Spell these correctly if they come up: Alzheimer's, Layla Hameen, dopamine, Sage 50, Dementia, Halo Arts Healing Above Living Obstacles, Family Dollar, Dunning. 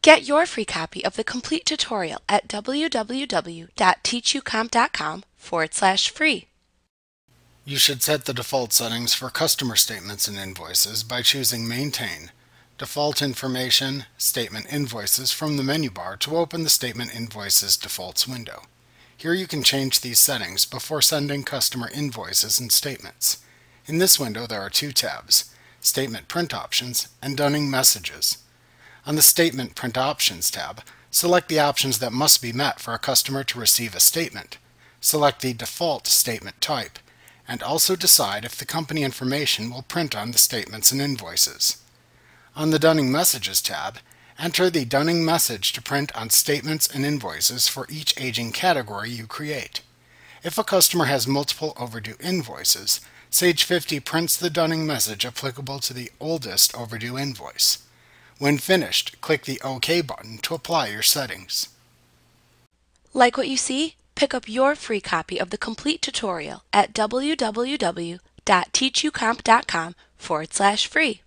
Get your free copy of the complete tutorial at www.teachucomp.com/free. You should set the default settings for customer statements and invoices by choosing Maintain, Default Information, Statement Invoices from the menu bar to open the Statement Invoices Defaults window. Here you can change these settings before sending customer invoices and statements. In this window there are two tabs, Statement Print Options and Dunning Messages. On the Statement Print Options tab, select the options that must be met for a customer to receive a statement. Select the default statement type, and also decide if the company information will print on the statements and invoices. On the Dunning Messages tab, enter the Dunning message to print on statements and invoices for each aging category you create. If a customer has multiple overdue invoices, Sage 50 prints the Dunning message applicable to the oldest overdue invoice. When finished, click the OK button to apply your settings. Like what you see? Pick up your free copy of the complete tutorial at www.teachucomp.com/free.